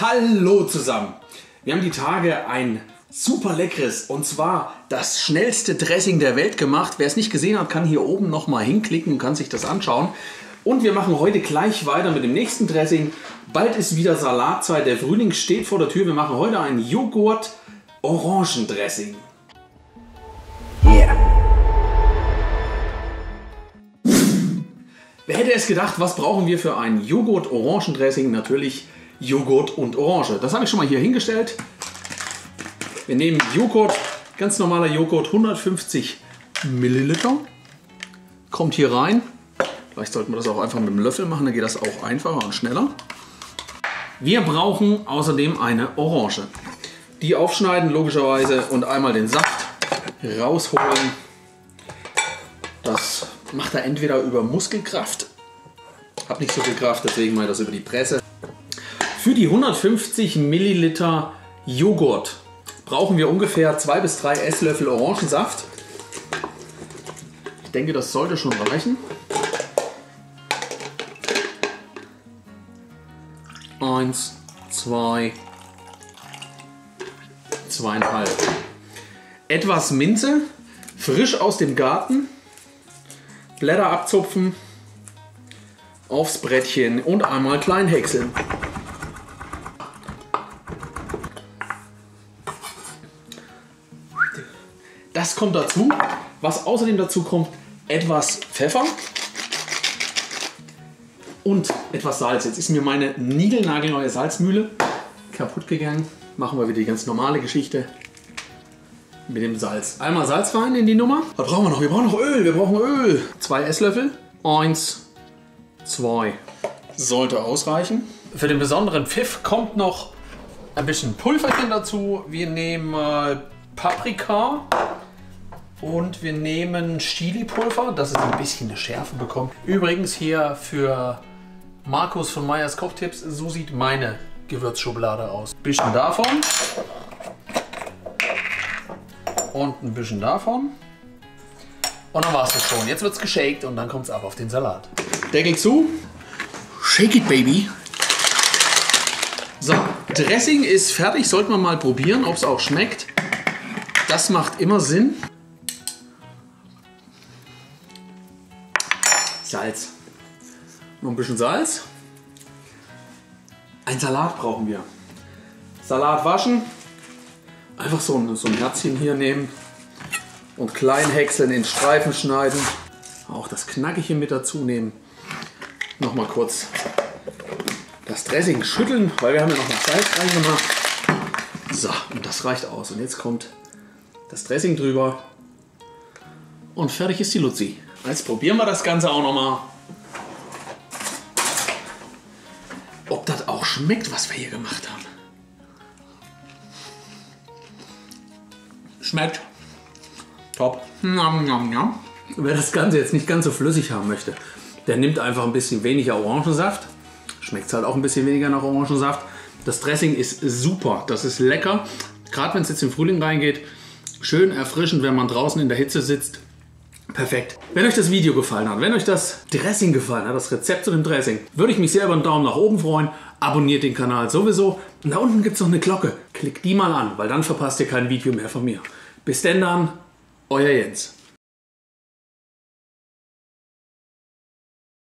Hallo zusammen! Wir haben die Tage ein super leckeres und zwar das schnellste Dressing der Welt gemacht. Wer es nicht gesehen hat, kann hier oben nochmal hinklicken und kann sich das anschauen. Und wir machen heute gleich weiter mit dem nächsten Dressing. Bald ist wieder Salatzeit, der Frühling steht vor der Tür. Wir machen heute ein Joghurt-Orangendressing. Yeah! Wer hätte es gedacht, was brauchen wir für ein Joghurt-Orangendressing? Natürlich Joghurt und Orange. Das habe ich schon mal hier hingestellt. Wir nehmen Joghurt, ganz normaler Joghurt, 150 Milliliter. Kommt hier rein. Vielleicht sollten wir das auch einfach mit dem Löffel machen, dann geht das auch einfacher und schneller. Wir brauchen außerdem eine Orange. Die aufschneiden logischerweise und einmal den Saft rausholen. Das macht er entweder über Muskelkraft, habe nicht so viel Kraft, deswegen mal das über die Presse. Für die 150 Milliliter Joghurt brauchen wir ungefähr 2 bis 3 Esslöffel Orangensaft. Ich denke, das sollte schon reichen. Eins, zwei, zweieinhalb. Etwas Minze, frisch aus dem Garten. Blätter abzupfen, aufs Brettchen und einmal klein häckseln. Das kommt dazu. Was außerdem dazu kommt, etwas Pfeffer und etwas Salz. Jetzt ist mir meine niegelnagelneue Salzmühle kaputt gegangen. Machen wir wieder die ganz normale Geschichte. Mit dem Salz. Einmal Salz rein in die Nummer. Was brauchen wir noch? Wir brauchen noch Öl. 2 Esslöffel. 1, 2. Sollte ausreichen. Für den besonderen Pfiff kommt noch ein bisschen Pulverchen dazu. Wir nehmen Paprika und wir nehmen Chili-Pulver, dass es ein bisschen eine Schärfe bekommt. Übrigens hier für Markus von Meyers Koch-Tipps. So sieht meine Gewürzschublade aus. Ein bisschen davon. Und ein bisschen davon. Und dann war es das schon. Jetzt wird es geshaked und dann kommt es ab auf den Salat. Deckel zu. Shake it, baby. So, Dressing ist fertig. Sollten wir mal probieren, ob es auch schmeckt. Das macht immer Sinn. Salz. Noch ein bisschen Salz. Ein Salat brauchen wir. Salat waschen. Einfach so ein Herzchen hier nehmen und klein häckseln, in Streifen schneiden. Auch das Knackige mit dazu nehmen. Nochmal kurz das Dressing schütteln, weil wir haben ja noch mal Salz reingemacht. So, und das reicht aus. Und jetzt kommt das Dressing drüber. Und fertig ist die Luzi. Jetzt probieren wir das Ganze auch nochmal. Ob das auch schmeckt, was wir hier gemacht haben. Schmeckt top. Nom, nom, nom. Wer das Ganze jetzt nicht ganz so flüssig haben möchte, der nimmt einfach ein bisschen weniger Orangensaft. Schmeckt es halt auch ein bisschen weniger nach Orangensaft. Das Dressing ist super, das ist lecker. Gerade wenn es jetzt im Frühling reingeht, schön erfrischend, wenn man draußen in der Hitze sitzt. Perfekt. Wenn euch das Video gefallen hat, wenn euch das Dressing gefallen hat, das Rezept zu dem Dressing, würde ich mich sehr über einen Daumen nach oben freuen. Abonniert den Kanal sowieso. Und da unten gibt es noch eine Glocke. Klickt die mal an, weil dann verpasst ihr kein Video mehr von mir. Bis denn dann, euer Jens.